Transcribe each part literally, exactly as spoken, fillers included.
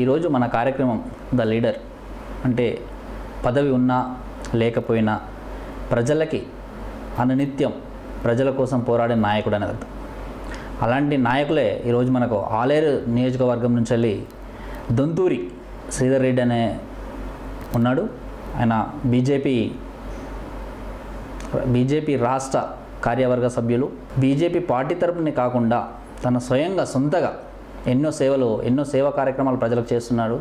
ఈరోజు మన కార్యక్రమం ద లీడర్ అంటే పదవి ఉన్నా లేకపోయినా ప్రజలకి అనునిత్యం ప్రజల కోసం పోరాడే నాయకుడు అనేది అర్థం. అలాంటి నాయకులే ఈరోజు మనకు ఆలేరు నియోజకవర్గం నుంచి వెళ్ళి దొంతిరి శ్రీధర్ రెడ్డి అనే ఉన్నాడు. ఆయన బీజేపీ బీజేపీ రాష్ట్ర కార్యవర్గ సభ్యులు. బీజేపీ పార్టీ తరపునే కాకుండా తన స్వయంగా సొంతగా ఎన్నో సేవలు ఎన్నో సేవా కార్యక్రమాలు ప్రజలకు చేస్తున్నాడు,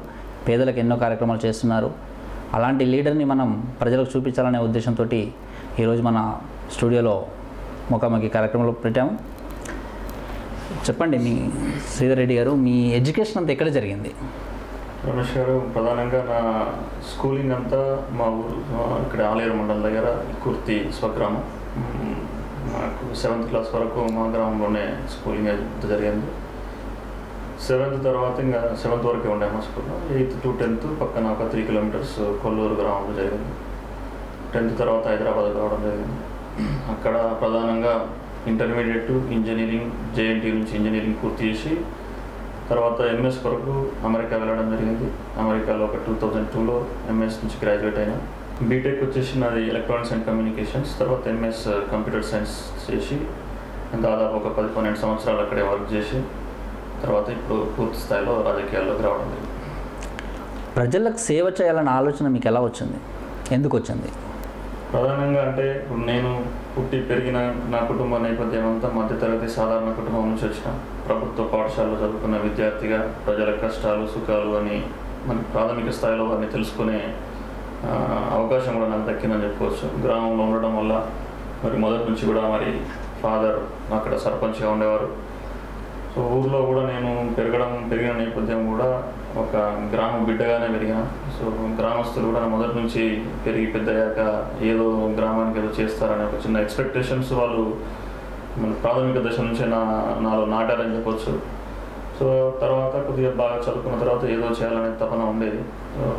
పేదలకు ఎన్నో కార్యక్రమాలు చేస్తున్నారు. అలాంటి లీడర్ని మనం ప్రజలకు చూపించాలనే ఉద్దేశంతో ఈరోజు మన స్టూడియోలో ముఖాముఖి కార్యక్రమంలో పెట్టాము. చెప్పండి మీ శ్రీధర్ రెడ్డి గారు, మీ ఎడ్యుకేషన్ అంతా ఎక్కడ జరిగింది? రమేష్ గారు, ప్రధానంగా నా స్కూలింగ్ అంతా మా ఊరు ఇక్కడ ఆలేరు మండలం దగ్గర కుర్తి స్వగ్రామం. నాకు సెవెంత్ క్లాస్ వరకు మా గ్రామంలోనే స్కూలింగ్ అంతా జరిగింది. సెవెంత్ తర్వాత ఇంకా సెవెంత్ వరకే ఉండే మా స్కూల్లో. ఎయిత్ టు టెన్త్ పక్కన ఒక త్రీ కిలోమీటర్స్ కొల్లూరు గ్రామంలో జరిగింది. టెన్త్ తర్వాత హైదరాబాద్ రావడం జరిగింది. అక్కడ ప్రధానంగా ఇంటర్మీడియట్ ఇంజనీరింగ్ జేఎన్టీ నుంచి ఇంజనీరింగ్ పూర్తి చేసి తర్వాత ఎంఎస్ వరకు అమెరికా వెళ్ళడం జరిగింది. అమెరికాలో ఒక టూ థౌజండ్ టూలో ఎంఎస్ నుంచి గ్రాడ్యుయేట్ అయినా. బీటెక్ వచ్చేసి నాది ఎలక్ట్రానిక్స్ అండ్ కమ్యూనికేషన్స్, తర్వాత ఎంఎస్ కంప్యూటర్ సైన్స్ చేసి దాదాపు ఒక పది పన్నెండు సంవత్సరాలు అక్కడే వర్క్ చేసి తర్వాత ఇప్పుడు పూర్తి స్థాయిలో రాజకీయాల్లోకి రావడం జరిగింది. ప్రజలకు సేవ చేయాలన్న ఆలోచన మీకు ఎలా వచ్చింది, ఎందుకు వచ్చింది? ప్రధానంగా అంటే నేను పుట్టి పెరిగిన నా కుటుంబ నేపథ్యం అంతా మధ్యతరగతి సాధారణ కుటుంబం నుంచి వచ్చిన ప్రభుత్వ పాఠశాలలో చదువుకున్న విద్యార్థిగా ప్రజల కష్టాలు సుఖాలు అని మన ప్రాథమిక స్థాయిలో వారిని తెలుసుకునే అవకాశం కూడా నాకు దక్కిందని చెప్పుకోవచ్చు. గ్రామంలో ఉండడం వల్ల మరి మొదటి నుంచి కూడా మరి ఫాదర్ అక్కడ సర్పంచ్గా ఉండేవారు. సో ఊర్లో కూడా నేను పెరగడం పెరిగిన నేపథ్యం కూడా ఒక గ్రామ బిడ్డగానే పెరిగిన. సో గ్రామస్తులు కూడా మొదటి నుంచి పెరిగి పెద్దయ్యాక ఏదో గ్రామానికి ఏదో చేస్తారనే ఒక చిన్న ఎక్స్పెక్టేషన్స్ వాళ్ళు మన ప్రాథమిక దశ నుంచే నా నాలో నాటారని చెప్పొచ్చు. సో తర్వాత కొద్దిగా బాగా చదువుకున్న తర్వాత ఏదో చేయాలనే తపన ఉండేది.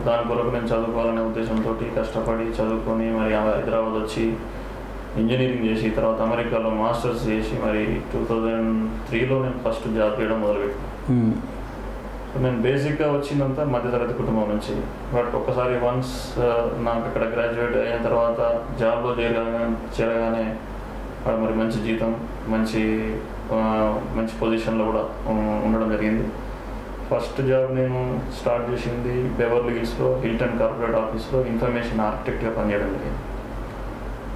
దాని కొరకు నేను చదువుకోవాలనే ఉద్దేశంతో కష్టపడి చదువుకొని మరి హైదరాబాద్ వచ్చి ఇంజనీరింగ్ చేసి తర్వాత అమెరికాలో మాస్టర్స్ చేసి మరి టూ థౌజండ్ త్రీలో నేను ఫస్ట్ జాబ్ చేయడం మొదలుపెట్టాను. సో నేను బేసిక్గా వచ్చిందంతా మధ్యతరగతి కుటుంబం నుంచి. బట్ ఒక్కసారి వన్స్ నాకు ఇక్కడ గ్రాడ్యుయేట్ అయిన తర్వాత జాబ్లో చేరగా చేరగానే అక్కడ మరి మంచి జీతం మంచి మంచి పొజిషన్లో కూడా ఉండడం జరిగింది. ఫస్ట్ జాబ్ నేను స్టార్ట్ చేసింది బెవర్లీ హిల్స్లో హిల్టన్ కార్పొరేట్ ఆఫీస్లో ఇన్ఫర్మేషన్ ఆర్కిటెక్ట్గా పనిచేయడం జరిగింది.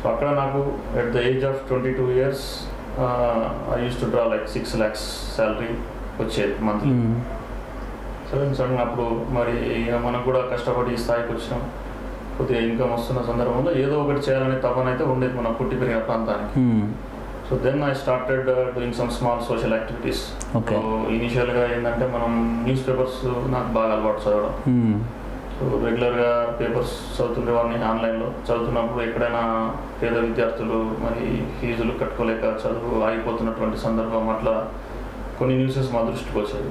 సో అక్కడ నాకు at the age of twenty two years I use to draw like six lakhs salary వచ్చేది మంత్లీ. సడన్ సడన్ అప్పుడు మరి మనం కూడా కష్టపడి ఈ స్థాయికి వచ్చినాం. కొద్దిగా ఇన్కమ్ వస్తున్న సందర్భంలో ఏదో ఒకటి చేయాలనే తపన అయితే ఉండేది మన పుట్టి పెరిగిన ప్రాంతానికి. So then I started doing some small social activities. So ఇనిషియల్గా ఏంటంటే మనం న్యూస్ పేపర్స్ నాకు బాగా అలవాటు చదవడం. సో రెగ్యులర్గా పేపర్స్ చదువుతుండే వాడిని. ఆన్లైన్లో చదువుతున్నప్పుడు ఎక్కడైనా పేద విద్యార్థులు మరి ఫీజులు కట్టుకోలేక చదువు ఆగిపోతున్నటువంటి సందర్భం అట్లా కొన్ని న్యూసెస్ మా దృష్టికి వచ్చాయి.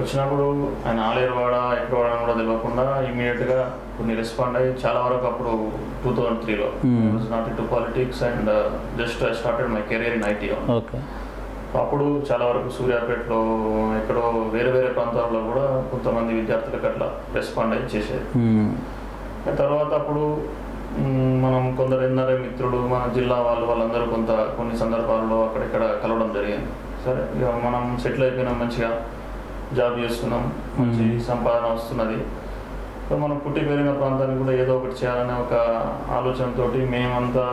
వచ్చినప్పుడు ఆయన ఆలేరువాడ ఎక్కడవాడ కూడా తెలియకుండా ఇమీడియట్గా కొన్ని రెస్పాండ్ అయ్యి చాలా వరకు అప్పుడు టూ థౌజండ్ త్రీలో not into politics and just I started my career in IT. అప్పుడు చాలా వరకు సూర్యాపేటలో ఎక్కడో వేరే వేరే ప్రాంతాల్లో కూడా కొంతమంది విద్యార్థులకు అట్లా రెస్పాండ్ అయ్యి చేసేది. తర్వాత అప్పుడు మనం కొందరు ఎన్నరే మిత్రులు మన జిల్లా వాళ్ళు వాళ్ళందరూ కొంత కొన్ని సందర్భాల్లో అక్కడెక్కడ కలవడం జరిగింది. సరే ఇక మనం సెటిల్ అయిపోయినాం, మంచిగా జాబ్ చేస్తున్నాం, మంచి సంపాదన వస్తున్నది. మనం పుట్టి పెరిగిన ప్రాంతానికి కూడా ఏదో ఒకటి చేయాలనే ఒక ఆలోచనతో మేమంతా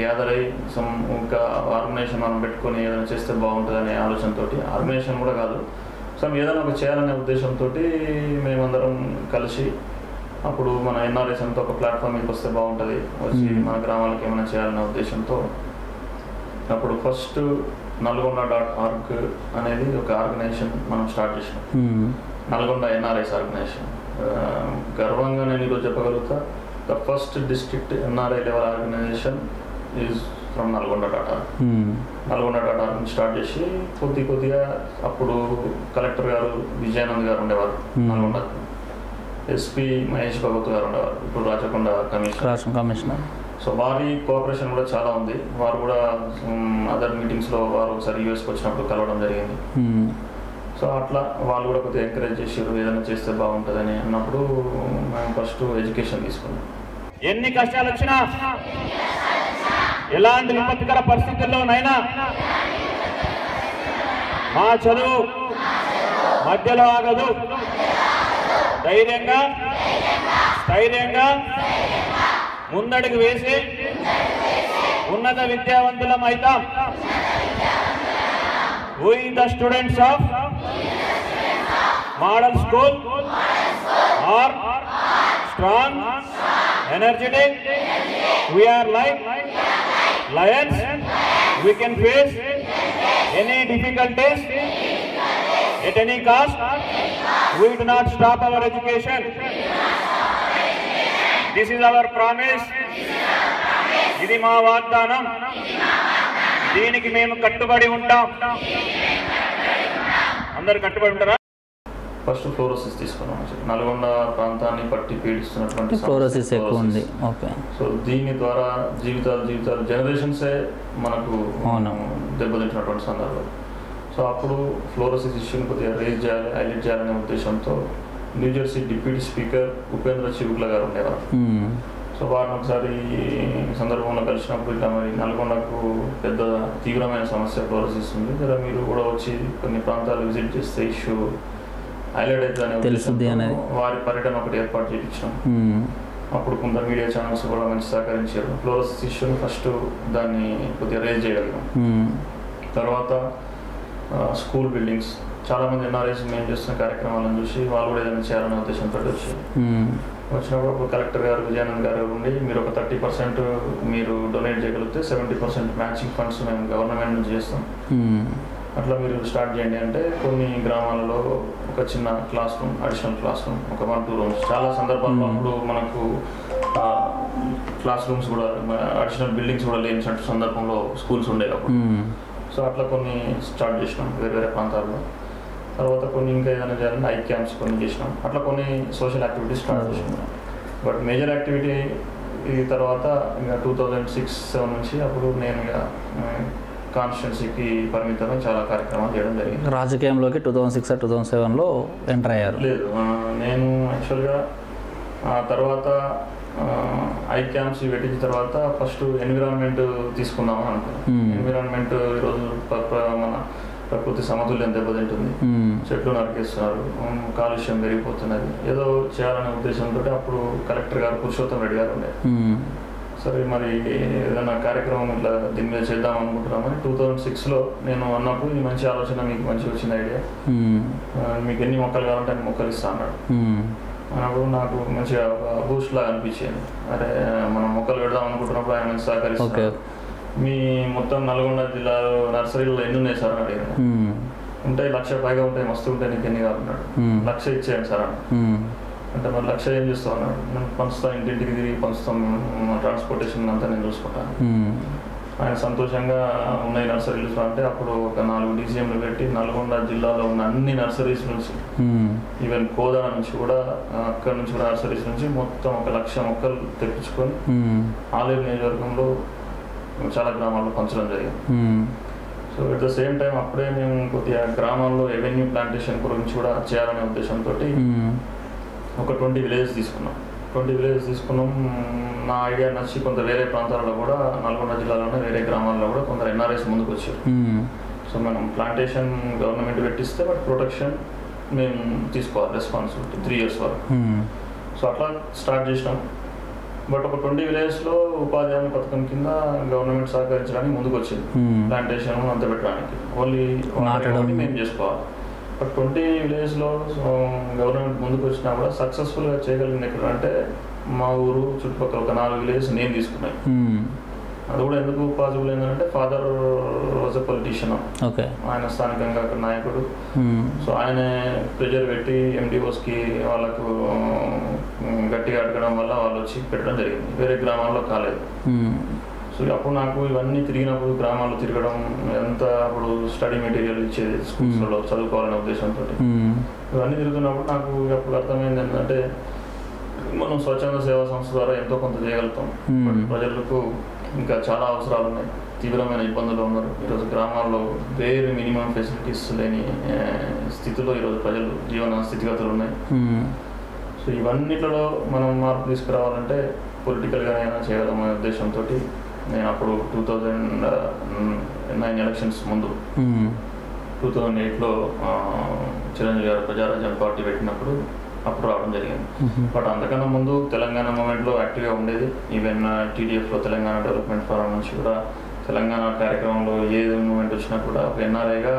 గ్యాదర్ అయ్యి సమ్ ఒక ఆర్గనైజేషన్ మనం పెట్టుకొని ఏదైనా చేస్తే బాగుంటుంది అనే ఆలోచనతో, ఆర్గనైజేషన్ కూడా కాదు సమ్ ఏదైనా ఒక చేయాలనే ఉద్దేశంతో మేమందరం కలిసి అప్పుడు మన ఎన్ఆర్ఎస్ఎంతో ఒక ప్లాట్ఫామ్కి వస్తే బాగుంటుంది, వచ్చి మన గ్రామాలకు ఏమైనా చేయాలనే ఉద్దేశంతో అప్పుడు ఫస్ట్ నల్గొండ డాట్ ఆర్గ్ అనేది ఒక ఆర్గనైజేషన్ మనం స్టార్ట్ చేసినాం. Nalgonda NRS organisation. గర్వంగా నేను ఈరోజు చెప్పగలుగుతా the first district NRI level organisation is from Nalgonda dot org. Nalgonda dot org start చేసి కొద్ది కొద్దిగా అప్పుడు కలెక్టర్ గారు విజయానంద్ గారు ఉండేవారు నల్గొండ, ఎస్పీ మహేష్ భగవత్ గారు ఉండేవారు ఇప్పుడు రాచకొండ కమిషనర్. సో వారి కోఆపరేషన్ కూడా చాలా ఉంది. వారు కూడా అదర్ మీటింగ్స్లో వారు ఒకసారి యూఎస్కి వచ్చినప్పుడు కలవడం జరిగింది. సో అట్లా వాళ్ళు కూడా కొంచెం ఎంకరేజ్ చేశారు, ఏదైనా చేస్తే బాగుంటుందని అన్నప్పుడు మేము ఫస్ట్ ఎడ్యుకేషన్ తీసుకున్నాం. ఎన్ని కష్టాలు వచ్చినా ఎలాంటి విపత్కర పరిస్థితుల్లోనైనా మా చదువు మధ్యలో ఆగదు, ధైర్యంగా ధైర్యంగా ముందడుగు వేసి ఉన్నత విద్యావంతులం అవుతాం. We the students of model school are strong, energetic. We are like lions. We can face any difficulties at any cost. We do not stop our education. This is our promise. Idi maa vaagdanam. దీనికి మేము కట్టుబడి ఉంటాం. అందరు కట్టుబడి ఉంటారా? First fluorosis తీసుకున్నాం. నల్గొండ ప్రాంతాన్ని పట్టి పీడిస్తున్నటువంటి ఫ్లోరోసిస్ ఎక్కువ ఉంది. ఓకే, సో దీని ద్వారా జీవితాలు జీవితాలు జనరేషన్సే మనకు దెబ్బతింటున్నటువంటి సందర్భాలు. సో అప్పుడు ఫ్లోరోసిస్ ఇష్యూని కొద్దిగా రేజ్ చేయాలి, హైలైట్ చేయాలనే ఉద్దేశంతో New Jersey deputy speaker Upendra Chivukula గారు ఉండేవారు. సో వారిని ఒకసారి సందర్భంలో కలిసినప్పుడు ఇట్లా మరి నల్గొండకు పెద్ద తీవ్రమైన సమస్య ప్రవర్తిస్తుంది కదా, మీరు కూడా వచ్చి కొన్ని ప్రాంతాలు విజిట్ చేస్తే ఇష్యూ హైలైట్ అవుతుంది అనే వారి పర్యటన ఒకటి ఏర్పాటు చేయించాం. అప్పుడు కొంత మీడియా ఛానల్స్ కూడా మంచి సహకరించారు. ఫ్లోరోసిస్ ఇష్యూని ఫస్ట్ దాన్ని కొద్దిగా రేజ్ చేయగలిగాం. తర్వాత స్కూల్ బిల్డింగ్స్, చాలామంది ఎన్ఆర్ఐస్ మేము చేస్తున్న కార్యక్రమాలను చూసి వాళ్ళు కూడా ఏదైనా చేయాలనే ఉద్దేశంతో వచ్చారు. వచ్చినప్పుడు అప్పుడు కలెక్టర్ గారు విజయానంద్ గారు ఉండి, మీరు ఒక థర్టీ పర్సెంట్ మీరు డొనేట్ చేయగలిగితే సెవెంటీ పర్సెంట్ మ్యాచింగ్ ఫండ్స్ మేము గవర్నమెంట్ నుంచి చేస్తాం, అట్లా మీరు స్టార్ట్ చేయండి అంటే కొన్ని గ్రామాలలో ఒక చిన్న class room, additional class room, ఒక వన్ టూ రూమ్స్, చాలా సందర్భాల్లో అప్పుడు మనకు క్లాస్ రూమ్స్ కూడా అడిషనల్ బిల్డింగ్స్ కూడా లేని సందర్భంలో స్కూల్స్ ఉండేవి అప్పుడు. సో అట్లా కొన్ని స్టార్ట్ చేసినాం వేరే వేరే ప్రాంతాల్లో. తర్వాత కొన్ని ఇంకా ఏదైనా చేయాలంటే ఐ క్యాంప్స్ కొన్ని చేసినాం. అట్లా కొన్ని సోషల్ యాక్టివిటీస్ స్టార్ట్ చేసినాం. బట్ మేజర్ యాక్టివిటీ ఇది తర్వాత ఇంకా టూ థౌజండ్ సిక్స్ సెవెన్ నుంచి అప్పుడు నేను ఇక కాన్స్టిట్యున్సీకి పరిమితమైన చాలా కార్యక్రమాలు చేయడం జరిగింది. రాజకీయంలోకి two thousand six two thousand సెవెన్లో ఎంటర్ అయ్యారు? లేదు, నేను యాక్చువల్గా ఆ తర్వాత ఐ క్యాంప్స్ పెట్టిన తర్వాత ఫస్ట్ ఎన్విరాన్మెంట్ తీసుకుందామని అనుకున్నాను. ఎన్విరాన్మెంట్ ఈరోజు మన ప్రకృతి సమతుల్యం దెబ్బతింటుంది, చెట్లు నరికేస్తున్నారు, కాలుష్యం పెరిగిపోతున్నది, ఏదో చేయాలనే ఉద్దేశంతో అప్పుడు కలెక్టర్ గారు పురుషోత్తం రెడ్డి గారు ఉండే, సరే మరి ఏదైనా కార్యక్రమం ఇట్లా దీని మీద చేద్దాం అనుకుంటున్నామని టూ థౌజండ్ సిక్స్లో నేను అన్నప్పుడు, ఈ మంచి ఆలోచన మీకు మంచి వచ్చిన ఐడియా, మీకు ఎన్ని మొక్కలు కావాలంటే అన్ని మొక్కలు ఇస్తా అన్నాడు. అన్నప్పుడు నాకు మంచిగా బూస్ట్ లాగా అనిపించింది, అరే మనం మొక్కలు పెడదాం అనుకుంటున్నప్పుడు ఆయన మంచి సహకరిస్తాం, మీ మొత్తం నల్గొండ జిల్లాలో నర్సరీలో ఎన్ని ఉన్నాయి సార్ అని అడిగాను. ఉంటాయి, లక్ష పైగా ఉంటాయి, మస్తు ఉంటాయి, నీకు ఎన్ని కావాలన్నాడు. లక్ష ఇచ్చేయండి సార్ అన్నాడు. అంటే మరి లక్ష ఏం చేస్తాం అన్నాడు. నేను పంచుతాం, ఇంటింటికి తిరిగి పంచుతాం, ట్రాన్స్పోర్టేషన్ అంతా నేను చూసుకుంటాను. ఆయన సంతోషంగా ఉన్నాయి నర్సరీలు అంటే అప్పుడు ఒక నాలుగు డీసీఎంలు పెట్టి నల్గొండ జిల్లాలో ఉన్న అన్ని నర్సరీస్ నుంచి, ఈవెన్ కోదాడ నుంచి కూడా, అక్కడ నుంచి కూడా నర్సరీస్ నుంచి మొత్తం ఒక లక్ష మొక్కలు తెప్పించుకొని ఆలయ నియోజకవర్గంలో చాలా గ్రామాల్లో పంచడం జరిగింది. So at the same time అప్పుడే మేము కొద్దిగా గ్రామాల్లో ఎవెన్యూ ప్లాంటేషన్ గురించి కూడా చేయాలనే ఉద్దేశంతో ఒక ట్వంటీ విలేజ్ తీసుకున్నాం. ట్వంటీ విలేజ్ తీసుకున్నాం నా ఐడియా నచ్చి కొంత వేరే ప్రాంతాల్లో కూడా, నల్గొండ జిల్లాలోనే వేరే గ్రామాల్లో కూడా కొందరు ఎన్ఆర్ఐస్ ముందుకు వచ్చారు. సో మనం ప్లాంటేషన్ గవర్నమెంట్ పెట్టిస్తే బట్ ప్రొటెక్షన్ మేము తీసుకోవాలి, రెస్పాన్సిబిలిటీ త్రీ ఇయర్స్ వరకు. సో అట్లా స్టార్ట్ చేసినాం. బట్ ఒక ట్వంటీ విలేజ్లో ఉపాధి హామీ పథకం కింద గవర్నమెంట్ సహకరించడానికి ముందుకు వచ్చింది, ప్లాంటేషన్ అంత పెట్టడానికి ఓన్లీ మేము చేసుకోవాలి. బట్ ట్వంటీ విలేజ్లో గవర్నమెంట్ ముందుకు వచ్చినా కూడా సక్సెస్ఫుల్గా చేయగలిగింది ఎక్కడ అంటే, మా ఊరు చుట్టుపక్కల ఒక నాలుగు విలేజ్ నేను తీసుకున్నాను. అది కూడా ఎందుకు పాసిబుల్ ఏంటంటే, ఫాదర్ వాజ్ ఎ పొలిటీషియన్, ఆయన స్థానికంగా అక్కడ నాయకుడు. సో ఆయన ప్రెజర్ పెట్టి ఎండిఓస్కి వాళ్ళకు గట్టిగా అడగడం వల్ల వాళ్ళు వచ్చి పెట్టడం జరిగింది, వేరే గ్రామాల్లో కాలేదు. సో అప్పుడు నాకు ఇవన్నీ తిరిగినప్పుడు గ్రామాల్లో తిరగడం ఎంత, అప్పుడు స్టడీ మెటీరియల్ ఇచ్చేది స్కూల్స్లో చదువుకోవాలనే ఉద్దేశంతో, ఇవన్నీ తిరుగుతున్నప్పుడు నాకు అప్పుడు అర్థమైంది ఏంటంటే, మనం స్వచ్ఛంద సేవా సంస్థ ద్వారా ఎంతో కొంత చేయగలుగుతాం, ప్రజలకు ఇంకా చాలా అవసరాలు ఉన్నాయి, తీవ్రమైన ఇబ్బందులు ఉన్నారు। ఈరోజు గ్రామాల్లో వేరే మినిమం ఫెసిలిటీస్ లేని స్థితిలో ఈరోజు ప్రజలు జీవన స్థితిగతులు ఉన్నాయి। సో ఇవన్నిటిలో మనం మార్పు తీసుకురావాలంటే పొలిటికల్గా అయినా చేయగలమనే ఉద్దేశంతో నేను అప్పుడు టూ థౌజండ్ నైన్ ఎలక్షన్స్ ముందు టూ థౌజండ్ ఎయిట్లో చిరంజీవి గారు ప్రజారాజ్యం పార్టీ పెట్టినప్పుడు అప్పుడు రావడం జరిగింది। బట్ అంతకన్నా ముందు తెలంగాణ మూమెంట్లో యాక్టివ్గా ఉండేది। ఈవెన్ టీడీఎఫ్లో తెలంగాణ డెవలప్మెంట్ ఫోరం నుంచి కూడా తెలంగాణ కార్యక్రమంలో ఏ మూమెంట్ వచ్చినా కూడా ఒక ఎన్ఆర్ఐగా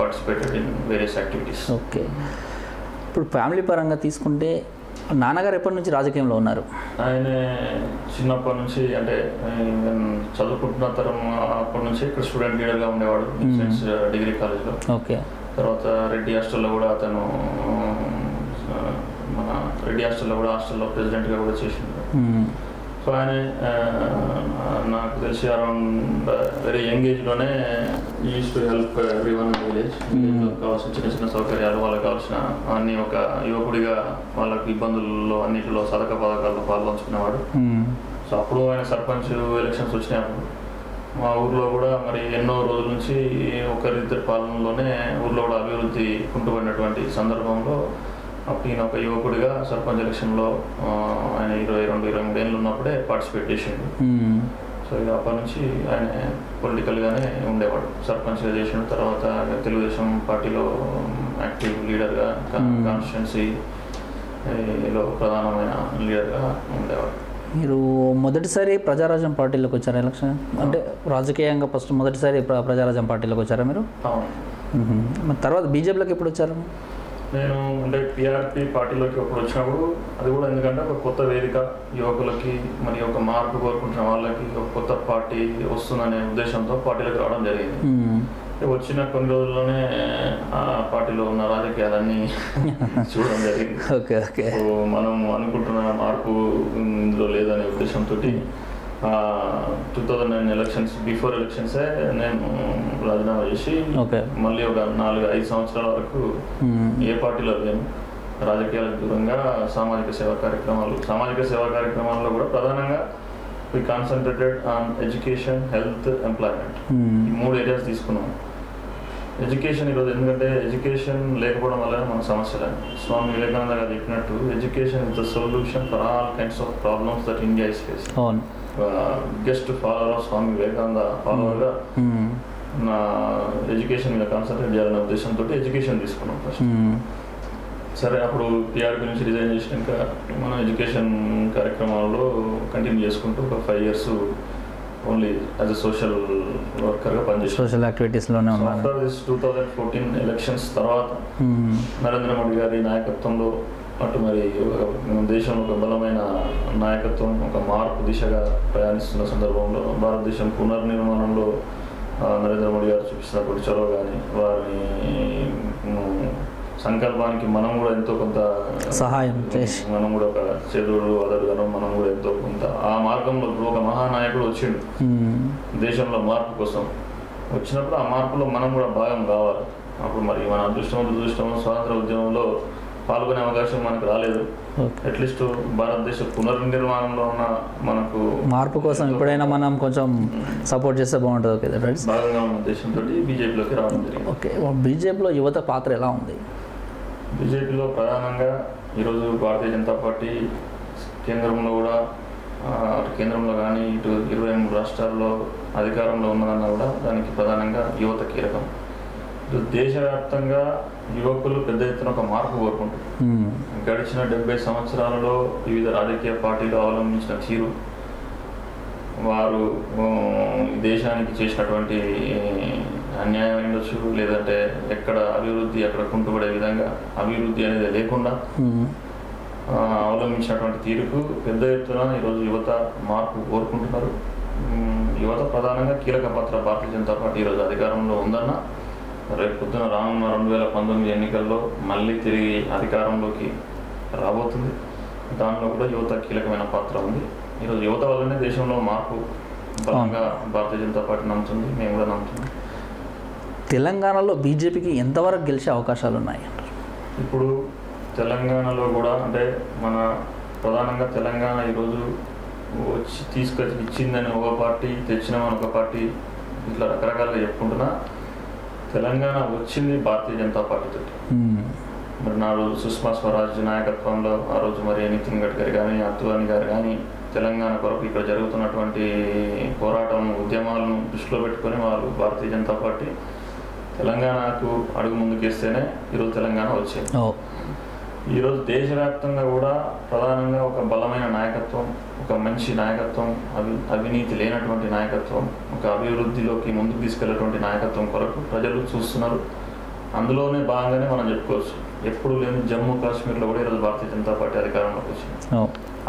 participated in various activities. Okay, ఇప్పుడు ఫ్యామిలీ పరంగా తీసుకుంటే నాన్నగారు ఎప్పటి నుంచి రాజకీయంలో ఉన్నారు? ఆయన చిన్నప్పటి నుంచి, అంటే చదువుకుంటున్న తరం అప్పటి నుంచి ఇక్కడ స్టూడెంట్ లీడర్గా ఉండేవాడు డిగ్రీ కాలేజ్లో। ఓకే, తర్వాత రెడ్డి హాస్టల్లో కూడా అతను మన రెడ్డి హాస్టల్లో కూడా హాస్టల్లో ప్రెసిడెంట్గా కూడా చేసిండు। సో ఆయన నాకు తెలిసి అరౌండ్ వెరీ యంగ్ ఏజ్లోనే use to help every one village, కావాల్సిన చిన్న చిన్న సౌకర్యాలు వాళ్ళకి కావాల్సిన అన్ని ఒక యువకుడిగా వాళ్ళకి ఇబ్బందుల్లో అన్నింటిలో సదక పథకాల్లో పాల్పంచుకునేవాడు। సో అప్పుడు ఆయన సర్పంచ్ ఎలక్షన్స్ వచ్చినప్పుడు మా ఊర్లో కూడా మరి ఎన్నో రోజుల నుంచి ఒకరిద్దరి పాలనలోనే ఊర్లో కూడా అభివృద్ధి కుంటుపడినటువంటి సందర్భంలో అప్పుడు ఈయన ఒక యువకుడిగా సర్పంచ్ ఎలక్షన్లో ఆయన ఇరవై రెండు ఇరవై మూడు ఏళ్ళు ఉన్నప్పుడే పార్టిసిపేట్ చేసిండు। సో ఇక అప్పటి నుంచి ఆయన పొలిటికల్గానే ఉండేవాడు, సర్పంచ్గా చేసిన తర్వాత తెలుగుదేశం పార్టీలో యాక్టివ్ లీడర్గా కాన్స్టిట్యున్సీలో ప్రధానమైన లీడర్గా ఉండేవాడు। మీరు మొదటిసారి ప్రజారాజ్యం పార్టీలోకి వచ్చారా? ఎలక్షన్ అంటే రాజకీయంగా ఫస్ట్ మొదటిసారి ప్రజారాజ్యం పార్టీలోకి వచ్చారా మీరు? అవును। తర్వాత బీజేపీలోకి ఎప్పుడు వచ్చారు? నేను అంటే పీఆర్పీ పార్టీలోకి ఎప్పుడు వచ్చినప్పుడు అది కూడా ఎందుకంటే ఒక కొత్త వేదిక యువకులకి, మరి ఒక మార్పు కోరుకుంటున్న వాళ్ళకి ఒక కొత్త పార్టీ వస్తుందనే ఉద్దేశంతో పార్టీలోకి రావడం జరిగింది। వచ్చిన కొన్ని రోజుల్లోనే ఆ పార్టీలో ఉన్న రాజకీయాలన్నీ చూడడం జరిగింది। ఓకే ఓకే, మనం అనుకుంటున్న మార్పు ఇందులో లేదనే ఉద్దేశంతో two thousand nine elections before ఎలక్షన్సే నేను రాజీనామా చేసి మళ్ళీ ఒక నాలుగు ఐదు సంవత్సరాల వరకు ఏ పార్టీలో లేను, రాజకీయాలకు దూరంగా సామాజిక సేవా కార్యక్రమాలు, సామాజిక సేవా కార్యక్రమాల్లో కూడా ప్రధానంగా we concentrated on education, health, employment, ఈ మూడు ఏరియాస్ తీసుకున్నాం। ఎడ్యుకేషన్ ఈరోజు ఎందుకంటే ఎడ్యుకేషన్ లేకపోవడం వల్ల మన సమస్యలని స్వామి వివేకానంద గారు చెప్పినట్టు education is the solution for all kinds of problems that India is facing. Guest follower of Swami Vivekananda ఫాలోవర్గా నా ఎడ్యుకేషన్ మీద కాన్సన్ట్రేట్ చేయాలనే ఉద్దేశంతో ఎడ్యుకేషన్ తీసుకున్నాం ఫస్ట్। సరే, అప్పుడు టీఆర్పీ నుంచి రిజైన్ చేసినాక మనం ఎడ్యుకేషన్ కార్యక్రమాల్లో కంటిన్యూ చేసుకుంటూ ఒక five years only as a social వర్కర్గా పనిచేసి సోషల్ యాక్టివిటీస్లోనే ఉన్నాను। After this two thousand fourteen elections తర్వాత నరేంద్ర మోడీ గారి నాయకత్వంలో అటు మరి దేశం ఒక బలమైన నాయకత్వం ఒక మార్పు దిశగా ప్రయాణిస్తున్న సందర్భంలో భారతదేశం పునర్నిర్మాణంలో నరేంద్ర మోడీ గారు చూపిస్తున్నప్పుడు చొరవ కానీ వారిని సంకల్పానికి మనం కూడా ఎంతో కొంత సహాయం చేసి మనం కూడా ఒక చేదోడు అదడుగాను మనం కూడా ఎంతో కొంత ఆ మార్గంలో ఒక మహానాయకుడు వచ్చిండు దేశంలో మార్పు కోసం, వచ్చినప్పుడు ఆ మార్పులో మనం కూడా భాగం కావాలి। అప్పుడు మరి మన అదృష్టం దురదృష్టం స్వాతంత్ర ఉద్యమంలో పాల్గొనే అవకాశం మనకు రాలేదు। అట్లీస్ట్ భారతదేశ పునర్నిర్మాణంలో ఉన్న మనకు మార్పు కోసం ఎప్పుడైనా మనం కొంచెం సపోర్ట్ చేస్తే బాగుంటుంది భాగంగా ఉన్న ఉద్దేశంతో బీజేపీలోకి రావడం జరిగింది। ఓకే, బీజేపీలో యువత పాత్ర ఎలా ఉంది? బీజేపీలో ప్రధానంగా ఈరోజు భారతీయ జనతా పార్టీ కేంద్రంలో కూడా అటు కేంద్రంలో కానీ ఇటు ఇరవై మూడు రాష్ట్రాల్లో అధికారంలో ఉన్నదన్నా కూడా దానికి ప్రధానంగా యువత కీలకం। దేశవ్యాప్తంగా యువకులు పెద్ద ఎత్తున ఒక మార్పు కోరుకుంటారు। గడిచిన డెబ్బై సంవత్సరాలలో వివిధ రాజకీయ పార్టీలు అవలంబించిన తీరు, వారు దేశానికి చేసినటువంటి అన్యాయం ఉండొచ్చు, లేదంటే ఎక్కడ అభివృద్ధి అక్కడ కుంటుపడే విధంగా అభివృద్ధి అనేది లేకుండా అవలంబించినటువంటి తీరుకు పెద్ద ఎత్తున ఈరోజు యువత మార్పు కోరుకుంటున్నారు। యువత ప్రధానంగా కీలక పాత్ర భారతీయ జనతా పార్టీ ఈరోజు అధికారంలో ఉందన్న రేపు పొద్దున రానున్న రెండు వేల పంతొమ్మిది ఎన్నికల్లో మళ్ళీ తిరిగి అధికారంలోకి రాబోతుంది, దానిలో కూడా యువత కీలకమైన పాత్ర ఉంది। ఈరోజు యువత వల్లనే దేశంలో మార్పు బలంగా భారతీయ జనతా పార్టీ నమ్ముతుంది, మేము కూడా నమ్ముతుంది। తెలంగాణలో బీజేపీకి ఎంతవరకు గెలిచే అవకాశాలు ఉన్నాయి? ఇప్పుడు తెలంగాణలో కూడా అంటే మన ప్రధానంగా తెలంగాణ ఈరోజు తీసుకొచ్చిందని ఒక పార్టీ, తెచ్చినామని ఒక పార్టీ, ఇట్లా రకరకాలుగా చెప్పుకుంటున్నా. తెలంగాణ వచ్చింది భారతీయ జనతా పార్టీతో. మరి నా రోజు సుష్మా స్వరాజ్ నాయకత్వంలో ఆ రోజు మరి నితిన్ గడ్కరీ కానీ అద్వానీ గారు కానీ తెలంగాణ కొరకు ఇక్కడ జరుగుతున్నటువంటి పోరాటం ఉద్యమాలను దృష్టిలో పెట్టుకొని వాళ్ళు భారతీయ జనతా పార్టీ తెలంగాణకు అడుగు ముందుకేస్తేనే ఈరోజు తెలంగాణ వచ్చేది. ఈరోజు దేశవ్యాప్తంగా కూడా ప్రధానంగా ఒక బలమైన నాయకత్వం, ఒక మంచి నాయకత్వం, అవి అవినీతి లేనటువంటి నాయకత్వం, ఒక అభివృద్ధిలోకి ముందుకు తీసుకెళ్ళేటువంటి నాయకత్వం కొరకు ప్రజలు చూస్తున్నారు. అందులోనే భాగంగానే మనం చెప్పుకోవచ్చు, ఎప్పుడు లేని జమ్మూ కాశ్మీర్లో కూడా ఈరోజు భారతీయ జనతా పార్టీ అధికారంలోకి వచ్చింది.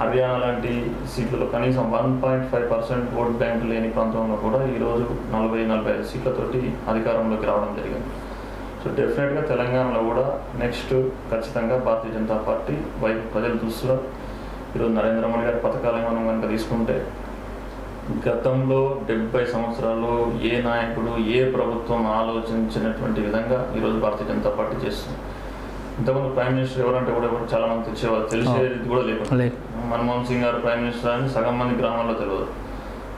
హర్యానా లాంటి సీట్లలో కనీసం one point five percent vote bank లేని ప్రాంతంలో కూడా ఈరోజు నలభై నలభై ఐదు సీట్లతోటి అధికారంలోకి రావడం జరిగింది. సో డెఫినెట్గా తెలంగాణలో కూడా నెక్స్ట్ ఖచ్చితంగా భారతీయ జనతా పార్టీ వైపు ప్రజలు చూస్తున్నారు. ఈరోజు నరేంద్ర మోడీ గారి పథకాలు మనం కనుక తీసుకుంటే గతంలో డెబ్బై సంవత్సరాల్లో ఏ నాయకుడు ఏ ప్రభుత్వం ఆలోచించినటువంటి విధంగా ఈరోజు భారతీయ జనతా పార్టీ చేస్తుంది. ఇంతకుముందు ప్రైమ్ మినిస్టర్ ఎవరంటే కూడా చాలా మంది తెచ్చేవాళ్ళు, తెలిసేది కూడా లేకుండా మన్మోహన్ సింగ్ గారు ప్రైమ్ మినిస్టర్ అని సగం మంది గ్రామాల్లో తెలియదు.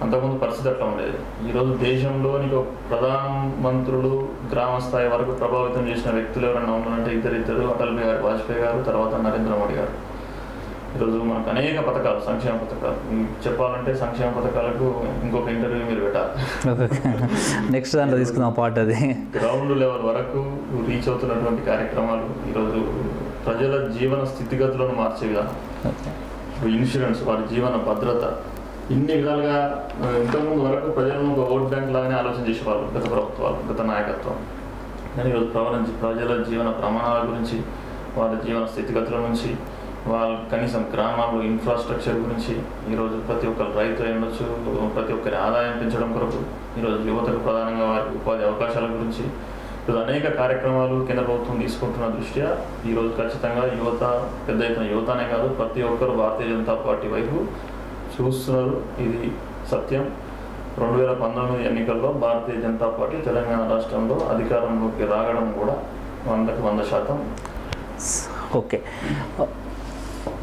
అంతకుముందు పరిస్థితి అట్లా ఉండేది. ఈరోజు దేశంలోని ప్రధానమంత్రులు గ్రామ స్థాయి వరకు ప్రభావితం చేసిన వ్యక్తులు ఎవరైనా ఉన్నారంటే ఇద్దరిద్దరు అటల్ బిహారీ వాజ్పేయి గారు, తర్వాత నరేంద్ర మోడీ గారు. ఈరోజు మనకు అనేక పథకాలు, సంక్షేమ పథకాలు చెప్పాలంటే సంక్షేమ పథకాలకు ఇంకొక ఇంటర్వ్యూ మీరు పెట్టాలి, నెక్స్ట్ దాంట్లో తీసుకున్న పార్ట్ అది గ్రౌండ్ లెవెల్ వరకు రీచ్ అవుతున్నటువంటి కార్యక్రమాలు ఈరోజు ప్రజల జీవన స్థితిగతులను మార్చే విధానం. ఇప్పుడు ఇన్సూరెన్స్, వారి జీవన భద్రత, ఇన్ని విధాలుగా ఇంతకుముందు వరకు ప్రజలను ఒక ఓట్ బ్యాంక్ లాగానే ఆలోచన చేసేవాళ్ళు గత ప్రభుత్వాలు, గత నాయకత్వం. కానీ ఈరోజు ప్రవరించి ప్రజల జీవన ప్రమాణాల గురించి, వాళ్ళ జీవన స్థితిగతుల నుంచి, వాళ్ళ కనీసం గ్రామాల్లో ఇన్ఫ్రాస్ట్రక్చర్ గురించి, ఈరోజు ప్రతి ఒక్క రైతు ఉండొచ్చు, ప్రతి ఒక్కరి ఆదాయం పెంచడం కొరకు, ఈరోజు యువతకు ప్రధానంగా వారి ఉపాధి అవకాశాల గురించి ఈరోజు అనేక కార్యక్రమాలు కేంద్ర ప్రభుత్వం తీసుకుంటున్న దృష్ట్యా ఈరోజు ఖచ్చితంగా యువత, పెద్ద ఎత్తున యువతనే కాదు ప్రతి ఒక్కరు భారతీయ జనతా పార్టీ వైపు చూస్తున్నారు. ఇది సత్యం. రెండు వేల పంతొమ్మిది ఎన్నికల్లో భారతీయ జనతా పార్టీ తెలంగాణ రాష్ట్రంలో అధికారంలోకి రాగడం కూడా వందకు వంద శాతం ఓకే.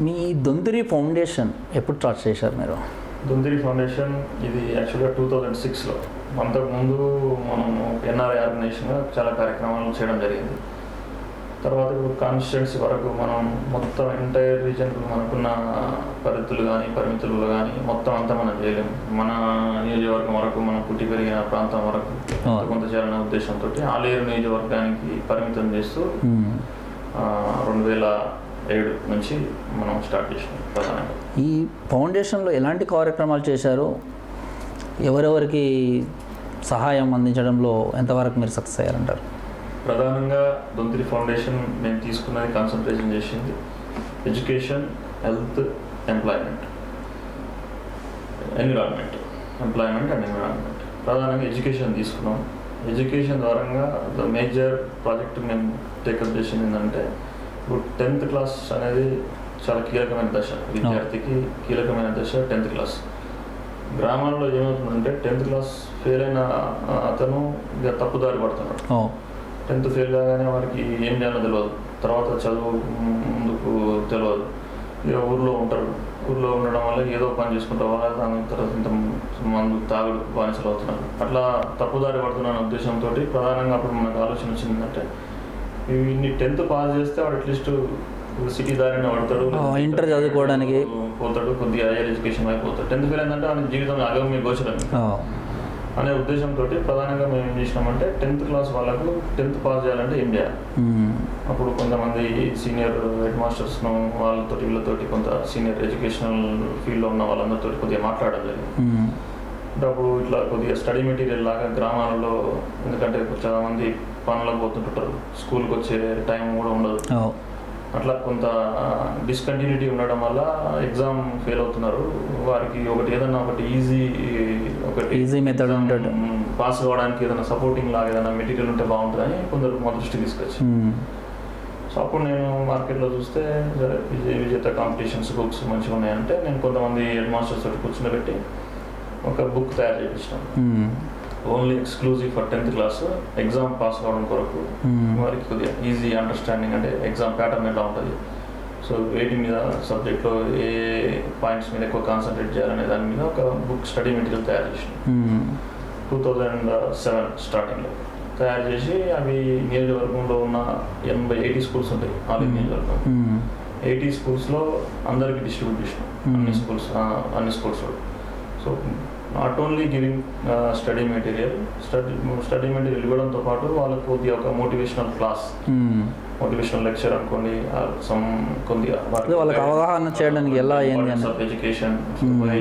మీ దొంతిరి ఫౌండేషన్ ఎప్పుడు స్టార్ట్ చేశారు మీరు? దొంతిరి ఫౌండేషన్ ఇది యాక్చువల్గా టూ థౌజండ్ సిక్స్లో. అంతకుముందు మనము ఎన్ఆర్ఐ ఆర్గనైజేషన్గా చాలా కార్యక్రమాలు చేయడం జరిగింది. తర్వాత ఇప్పుడు కాన్స్టిట్యున్సీ వరకు మనం మొత్తం ఎంటైర్ రీజన్ మనకున్న పరిధులు కానీ పరిమితులు కానీ మొత్తం అంతా మనం చేయలేము. మన నియోజకవర్గం వరకు, మనం పుట్టి పెరిగిన ప్రాంతం వరకు కొంత చేయాలనే ఉద్దేశంతో ఆలేరు నియోజకవర్గానికి పరిమితం చేస్తూ రెండు వేల ఏడు నుంచి మనం స్టార్ట్ చేసాం. ప్రధానంగా ఈ ఫౌండేషన్లో ఎలాంటి కార్యక్రమాలు చేశారు, ఎవరెవరికి సహాయం అందించడంలో ఎంతవరకు మీరు సక్సెస్ అయ్యారంటారు? ప్రధానంగా దొంతిరి ఫౌండేషన్ మేము తీసుకున్నది కాన్సన్ట్రేషన్ చేసింది education, health, employment, environment. Employment and environment ప్రధానంగా ఎడ్యుకేషన్ తీసుకున్నాం. ఎడ్యుకేషన్ ద్వారంగా ద మేజర్ ప్రాజెక్ట్ మేము టేకప్ చేసింది ఏంటంటే, ఇప్పుడు టెన్త్ క్లాస్ అనేది చాలా కీలకమైన దశ, విద్యార్థికి కీలకమైన దశ టెన్త్ క్లాస్. గ్రామాల్లో ఏమవుతుందంటే టెన్త్ క్లాస్ ఫెయిల్ అయిన అతను ఇక తప్పుదారి పడుతున్నాడు. టెన్త్ ఫెయిల్ కాగానే వారికి ఏం చేయాలో తెలియదు, తర్వాత చదువు ముందుకు తెలియదు. ఇక ఊర్లో ఉంటారు, ఊర్లో ఉండడం వల్ల ఏదో పని చేసుకుంటారు, వాళ్ళ తర్వాత ఇంత మందు తాగుడు బానిసలు అవుతున్నారు. అట్లా తప్పుదారి పడుతున్న ఉద్దేశంతో ప్రధానంగా అప్పుడు మనకు ఆలోచన వచ్చింది ఏంటంటే, ఇన్ని టెన్త్ పాస్ చేస్తే వాడు అట్లీస్ట్ సిటీ దారిని పడతాడు, ఇంటర్ చదువుకోవడానికి పోతాడు, కొద్దిగా హైయర్ ఎడ్యుకేషన్ అయిపోతాడు. టెన్త్ ఫెయిల్ ఏంటంటే వాడి జీవితం అగమ్య గోచరం అనే ఉద్దేశంతో ప్రధానంగా మేము ఏం చేసినామంటే, టెన్త్ క్లాస్ వాళ్ళకు టెన్త్ పాస్ చేయాలంటే ఏం చేయాలి. అప్పుడు కొంతమంది సీనియర్ హెడ్ మాస్టర్స్ను వాళ్ళతో వీళ్ళతోటి కొంత సీనియర్ ఎడ్యుకేషనల్ ఫీల్డ్లో ఉన్న వాళ్ళందరితో కొద్దిగా మాట్లాడడం జరిగింది. అంటే అప్పుడు ఇట్లా కొద్దిగా స్టడీ మెటీరియల్ లాగా గ్రామాలలో, ఎందుకంటే చాలామంది పనులకు పోతుంటుంటారు, స్కూల్కి వచ్చే టైం కూడా ఉండదు. అట్లా కొంత డిస్కంటిన్యూటీ ఉండడం వల్ల ఎగ్జామ్ ఫెయిల్ అవుతున్నారు. వారికి ఒకటి ఏదైనా ఒకటి ఈజీ ఒకటి ఈజీ మెథడ్ ఉంటాడు, పాస్ అవ్వడానికి ఏదైనా సపోర్టింగ్ లాగా ఏదైనా మెటీరియల్ ఉంటే బాగుంటుందని కొందరు మా దృష్టి తీసుకొచ్చి, సో అప్పుడు నేను మార్కెట్లో చూస్తే విజయ విజేత కాంపిటీషన్స్ బుక్స్ మంచిగా ఉన్నాయంటే నేను కొంతమంది హెడ్ మాస్టర్స్ తోటి కూర్చుని ఒక బుక్ తయారు చేయించాను. Only exclusive for tenth class, exam pass అవ్వడం కొరకు వారికి కొద్దిగా ఈజీ అండర్స్టాండింగ్, అంటే ఎగ్జామ్ ప్యాటర్న్ ఎలా ఉంటుంది, सो वीट सब्जेक्ट पाइंट्स कांसंट्रेट दाने मीद बुक स्टडी मेटीरियल तैयार टू थौज सैवन स्टार्टिंग तैयार अभी नियोजकवर्ग में एन भाई एटी स्कूल उठाई आल नियोजकवर्ग एटी स्कूल्स अंदर की डिस्ट्रिब्यूट अन्नी स्कूल अन्नी schools so not only giving study material study study material ఇవ్వడంతో పాటు వాళ్ళకి కొద్దిగా ఒక మోటివేషనల్ క్లాస్ మోటివేషనల్ లెక్చర్ అనుకోండి సమ్ కొద్దిగా వాళ్ళకి అవగాహన చేయడానికి ఎలా ఏంది అంటే education why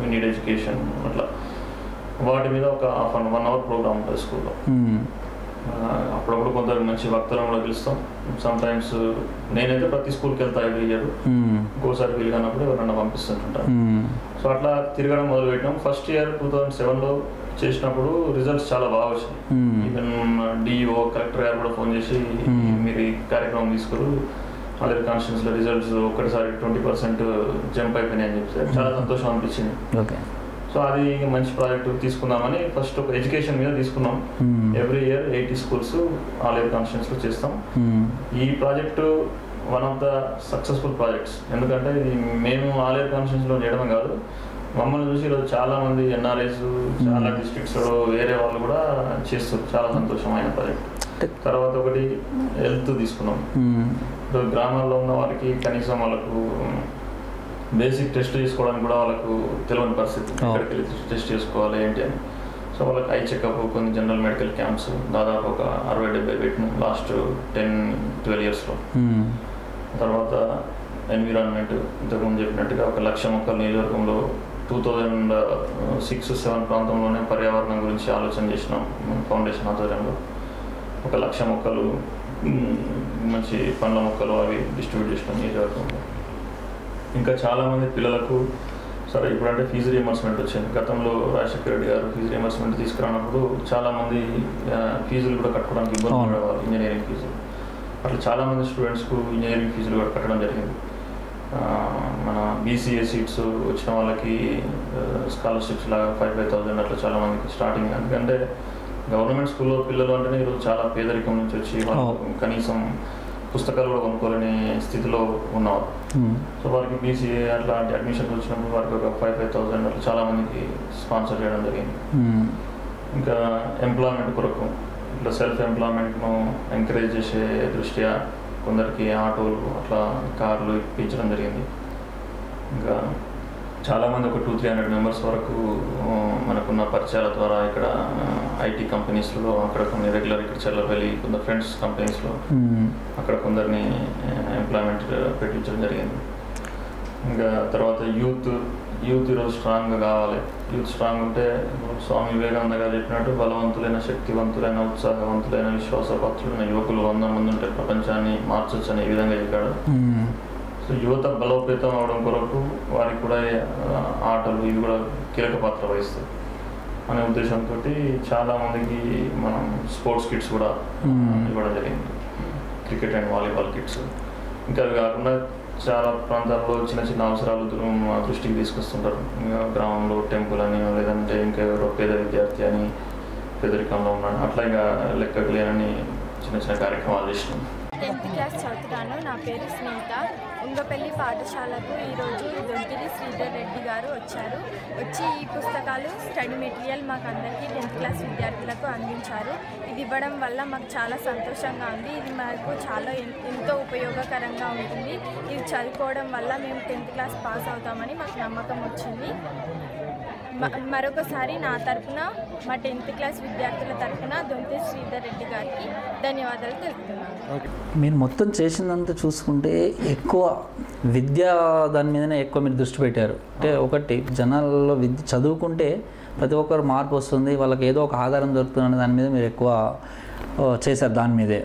we need education అట్లా వాటి మీద ఒక half and one hour programme ఉంటుంది స్కూల్లో అప్పుడప్పుడు కొందరు మంచి వక్తలను కూడా పిలుస్తాం సమ్ టైమ్స్ నేనైతే ప్రతి స్కూల్కి వెళ్తా ఎవ్రీ ఇయర్ ఇంకోసారి వెళ్ళినప్పుడు ఎవరన్నా పంపిస్తుంటారు సో అట్లా తిరగడం మొదలుపెట్టాం first year two thousand seven లో చేసినప్పుడు రిజల్ట్స్ చాలా బాగా వచ్చాయి ఈవెన్ డిఓ కలెక్టర్ గారు కూడా ఫోన్ చేసి మీరు కార్యక్రమం తీసుకురు అదర్ కాన్స్టిట్యూన్సీలో రిజల్ట్స్ ఒక్కసారి ట్వంటీ పర్సెంట్ జంప్ అయిపోయినాయి అని చెప్పారు చాలా సంతోషం అనిపించింది ఓకే సో అది మంచి ప్రాజెక్ట్ తీసుకున్నామని ఫస్ట్ ఒక ఎడ్యుకేషన్ మీద తీసుకున్నాం every year eighty schools all over కాన్స్టిట్యూన్సీలో చేస్తాం ఈ project one of the successful projects ఎందుకంటే ఇది మేము ఆల్ ఓవర్ కాన్స్టిట్యూన్సీలో చేయడం కాదు మమ్మల్ని చూసి ఈరోజు చాలా మంది ఎన్ఆర్ఐస్ చాలా డిస్ట్రిక్ట్స్ వేరే వాళ్ళు కూడా చేస్తారు చాలా సంతోషమైన ప్రాజెక్ట్ తర్వాత ఒకటి హెల్త్ తీసుకున్నాం ఇప్పుడు గ్రామాల్లో ఉన్న వాళ్ళకి కనీసం వాళ్ళకు బేసిక్ టెస్ట్ చేసుకోవడానికి కూడా వాళ్ళకు తెలియని పరిస్థితి ఎక్కడికి వెళ్ళి టెస్ట్ చేసుకోవాలి ఏంటి అని సో వాళ్ళకి ఐ చెకప్ కొన్ని జనరల్ మెడికల్ క్యాంప్స్ దాదాపు ఒక అరవై డెబ్బై పెట్టిన లాస్ట్ టెన్ ట్వెల్వ్ ఇయర్స్లో తర్వాత ఎన్విరాన్మెంట్ ఇంతకుముందు చెప్పినట్టుగా ఒక లక్ష మొక్కలు నియోజకవర్గంలో టూ థౌజండ్ సిక్స్ సెవెన్ ప్రాంతంలోనే పర్యావరణం గురించి ఆలోచన చేసినాం ఫౌండేషన్ ఆధ్వర్యంలో ఒక లక్ష మొక్కలు మంచి పండ్ల మొక్కలు అవి డిస్ట్రిబ్యూట్ చేసినాం నియోజకవర్గంలో ఇంకా చాలామంది పిల్లలకు సరే ఇప్పుడంటే ఫీజు రీయింబర్స్మెంట్ వచ్చింది గతంలో రాజశేఖర రెడ్డి గారు ఫీజు రీయింబర్స్మెంట్ తీసుకురానప్పుడు చాలామంది ఫీజులు కూడా కట్టుకోవడానికి ఇబ్బంది పడేవారు ఇంజనీరింగ్ ఫీజులు అట్లా చాలామంది స్టూడెంట్స్కు ఇంజనీరింగ్ ఫీజులు కూడా కట్టడం జరిగింది మన బీసీఏ సీట్స్ వచ్చిన వాళ్ళకి స్కాలర్షిప్స్ లాగా ఫైవ్ ఫైవ్ థౌజండ్ అట్లా చాలామందికి స్టార్టింగ్ ఎందుకంటే గవర్నమెంట్ స్కూల్లో పిల్లలు అంటేనే ఈరోజు చాలా పేదరికం నుంచి వచ్చి వాళ్ళు కనీసం పుస్తకాలు కూడా కొనుక్కోలేని స్థితిలో ఉన్నవారు సో వారికి బీసీఏ అట్లాంటి అడ్మిషన్స్ వచ్చినప్పుడు వారికి ఒక ఫైవ్ ఫైవ్ థౌజండ్ అట్లా చాలామందికి స్పాన్సర్ చేయడం జరిగింది ఇంకా ఎంప్లాయ్మెంట్ కొరకు ఇట్లా సెల్ఫ్ ఎంప్లాయ్మెంట్ను ఎంకరేజ్ చేసే దృష్ట్యా కొందరికి ఆటోలు అట్లా కార్లు ఇప్పించడం జరిగింది ఇంకా చాలామంది ఒక టూ త్రీ హండ్రెడ్ మెంబర్స్ వరకు మనకున్న పరిచయాల ద్వారా ఇక్కడ ఐటీ కంపెనీస్లో అక్కడ కొన్ని రెగ్యులర్ ఇక్కడ చెల్లెలు వెళ్ళి కొందరు ఫ్రెండ్స్ కంపెనీస్లో అక్కడ కొందరిని ఎంప్లాయ్మెంట్ పెట్టించడం జరిగింది ఇంకా తర్వాత యూత్ యూత్ ఈరోజు స్ట్రాంగ్గా కావాలి యూత్ స్ట్రాంగ్ ఉంటే స్వామి వివేకానంద గారు చెప్పినట్టు బలవంతులైన శక్తివంతులైన ఉత్సాహవంతులైన విశ్వాసపాత్రులైన యువకులు వంద మంది ఉంటే ప్రపంచాన్ని మార్చొచ్చు అని ఈ విధంగా చెప్పాడు సో యువత బలోపేతం అవడం కొరకు వారికి కూడా ఆటలు ఇవి కూడా కీలక పాత్ర వహిస్తాయి అనే ఉద్దేశంతో చాలామందికి మనం స్పోర్ట్స్ కిట్స్ కూడా ఇవ్వడం జరిగింది క్రికెట్ అండ్ వాలీబాల్ కిట్స్ ఇంకా అవి కాకుండా చాలా ప్రాంతాల్లో చిన్న చిన్న అవసరాలు దృష్టికి తీసుకొస్తుంటారు ఇంకా గ్రామంలో టెంపుల్ అని లేదంటే ఇంకా ఎవరో పేద విద్యార్థి అని పేదరికంలో ఉన్నాను అట్లా ఇంకా లెక్కకు లేనని చిన్న చిన్న కార్యక్రమాలు చేసినాం టెన్త్ క్లాస్ చదువుతున్నాను నా పేరు స్నేహిత ఉంగపల్లి పాఠశాలకు ఈరోజు దొంతిరి శ్రీధర్ రెడ్డి గారు వచ్చారు వచ్చి ఈ పుస్తకాలు స్టడీ మెటీరియల్ మాకు అందరికీ టెన్త్ క్లాస్ విద్యార్థులకు అందించారు ఇది ఇవ్వడం వల్ల మాకు చాలా సంతోషంగా ఉంది ఇది మాకు చాలా ఎంతో ఉపయోగకరంగా ఉంటుంది ఇది చదువుకోవడం వల్ల మేము టెన్త్ క్లాస్ పాస్ అవుతామని మాకు నమ్మకం వచ్చింది మరొకసారి నా తరఫున మా టెన్త్ క్లాస్ విద్యార్థుల తరఫున దొంతిరి శ్రీధర్ రెడ్డి గారికి ధన్యవాదాలు తెలుపుతున్నాను మీరు మొత్తం చేసినంత చూసుకుంటే ఎక్కువ విద్యా దాని మీదనే ఎక్కువ మీరు దృష్టి పెట్టారు అంటే ఒకటి జనాల్లో విద్య చదువుకుంటే ప్రతి ఒక్కరు మార్పు వస్తుంది వాళ్ళకి ఏదో ఒక ఆధారం దొరుకుతుందనే దాని మీద మీరు ఎక్కువ చేశారు దాని మీదే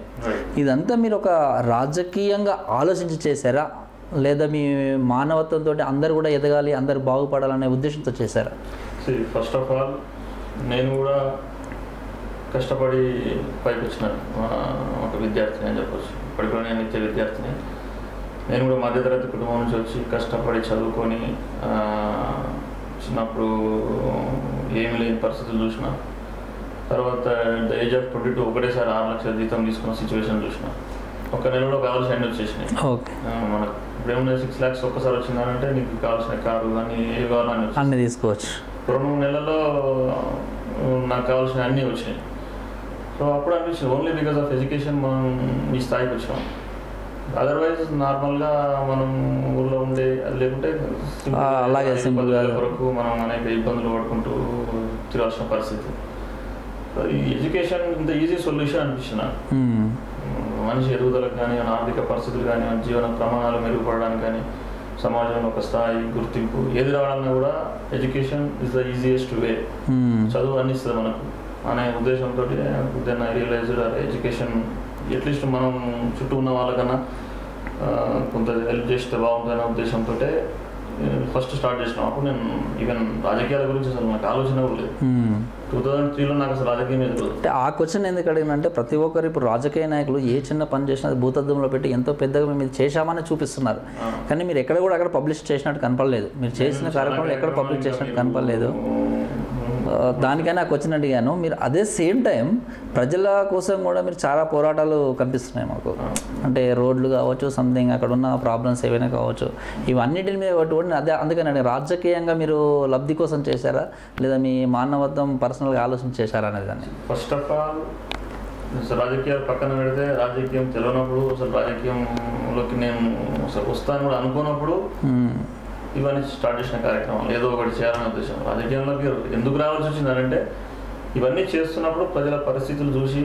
ఇదంతా మీరు ఒక రాజకీయంగా ఆలోచించి చేశారా లేదా మీ మానవత్వంతో అందరు కూడా ఎదగాలి అందరు బాగుపడాలనే ఉద్దేశంతో చేశారా ఫస్ట్ ఆఫ్ ఆల్ నేను కూడా కష్టపడి పైకి వచ్చినాను ఒక విద్యార్థిని అని చెప్పచ్చు ఇప్పటికి కూడా నేను ఇచ్చే విద్యార్థిని నేను కూడా మధ్యతరగతి కుటుంబం నుంచి వచ్చి కష్టపడి చదువుకొని చిన్నప్పుడు ఏమి లేని పరిస్థితులు చూసిన తర్వాత the age of twenty two ఒకటేసారి ఆరు లక్షల జీతం తీసుకున్న సిచ్యువేషన్ చూసిన అన్ని తీసుకోవచ్చు. రెండు మూడు నెలల్లో నాకు కావాల్సిన అన్నీ వచ్చాయి. సో అప్పుడు అనిపించింది ఓన్లీ బికాస్ ఆఫ్ ఎడ్యుకేషన్ మనం ఈ స్థాయికి వచ్చాం. అదర్వైజ్ నార్మల్గా మనం ఊళ్ళో ఉండే లేకుంటే అలాగే సింపుల్ వరకు మనం అనేక ఇబ్బందులు పడుకుంటూ తిరగాల్సిన పరిస్థితి. సో ఈ ఎడ్యుకేషన్ ఇంత ఈజీ సొల్యూషన్ అనిపించిన మనిషి ఎదుగుదలకు కానీ ఆర్థిక పరిస్థితులు కానీ జీవన ప్రమాణాలు మెరుగుపడడానికి కానీ సమాజంలో ఒక స్థాయి గుర్తింపు ఏది రావాలన్నా కూడా education is the easiest way, చదువు అందిస్తుంది మనకు అనే ఉద్దేశంతో then I realised education at least మనం చుట్టూ ఉన్న వాళ్ళకన్నా కొంత హెల్ప్ చేస్తే బాగుంటుందనే ఉద్దేశంతో ఫస్ట్ స్టార్ట్ చేసిన. అప్పుడు నేను ఈవెన్ రాజకీయాల గురించి అసలు నాకు ఆలోచన కూడా లేదు. టూ థౌజండ్ త్రీలో నాకు అసలు రాజకీయం లేదు. అంటే ఆ క్వశ్చన్ ఎందుకు అడిగినంటే ప్రతి ఒక్కరు ఇప్పుడు రాజకీయ నాయకులు ఏ చిన్న పని చేసినా అది భూతద్దంలో పెట్టి ఎంతో పెద్దగా మేము ఇది చేశామని చూపిస్తున్నారు. కానీ మీరు ఎక్కడ కూడా అక్కడ పబ్లిష్ చేసినట్టు కనపడలేదు. మీరు చేసిన కార్యక్రమాలు ఎక్కడ పబ్లిష్ చేసినట్టు కనపడలేదు. దానికైనా ఆ క్వశ్చన్ అడిగాను. మీరు అదే సేమ్ టైం ప్రజల కోసం కూడా మీరు చాలా పోరాటాలు కనిపిస్తున్నాయి మాకు. అంటే రోడ్లు కావచ్చు, సంథింగ్ అక్కడ ఉన్న ప్రాబ్లమ్స్ ఏవైనా కావచ్చు, ఇవన్నిటిని మీద కూడా అదే అందుకని రాజకీయంగా మీరు లబ్ధి కోసం చేశారా లేదా మీ మానవత్వం పర్సనల్గా ఆలోచన చేశారా అనేది దాన్ని. ఫస్ట్ ఆఫ్ ఆల్ రాజకీయాలు పక్కన పెడితే రాజకీయం తెలియనప్పుడు అసలు రాజకీయంలోకి నేను వస్తాను కూడా అనుకున్నప్పుడు ఇవన్నీ స్టార్ట్ చేసిన కార్యక్రమాలు ఏదో ఒకటి చేయాలనే ఉద్దేశం. రాజకీయంలోకి ఎందుకు రావాల్సి వచ్చిందంటే ఇవన్నీ చేస్తున్నప్పుడు ప్రజల పరిస్థితులు చూసి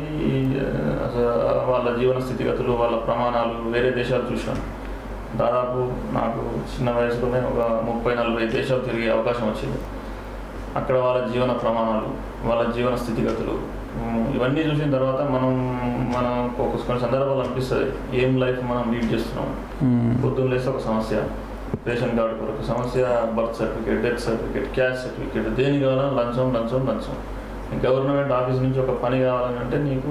వాళ్ళ జీవన స్థితిగతులు వాళ్ళ ప్రమాణాలు వేరే దేశాలు చూసాను. దాదాపు నాకు చిన్న వయసులోనే ఒక ముప్పై నలభై దేశాలు తిరిగే అవకాశం వచ్చింది. అక్కడ వాళ్ళ జీవన ప్రమాణాలు వాళ్ళ జీవన స్థితిగతులు ఇవన్నీ చూసిన తర్వాత మనం మన కొన్ని సందర్భాలు అనిపిస్తుంది ఏం లైఫ్ మనం లీడ్ చేస్తున్నాం. పొద్దున్న లేస్తే ఒక సమస్య, రేషన్ కార్డు కొరకు సమస్య, birth certificate, death certificate, caste certificate, దేని కావాలని లంచం లంచం లంచం. గవర్నమెంట్ ఆఫీస్ నుంచి ఒక పని కావాలని అంటే నీకు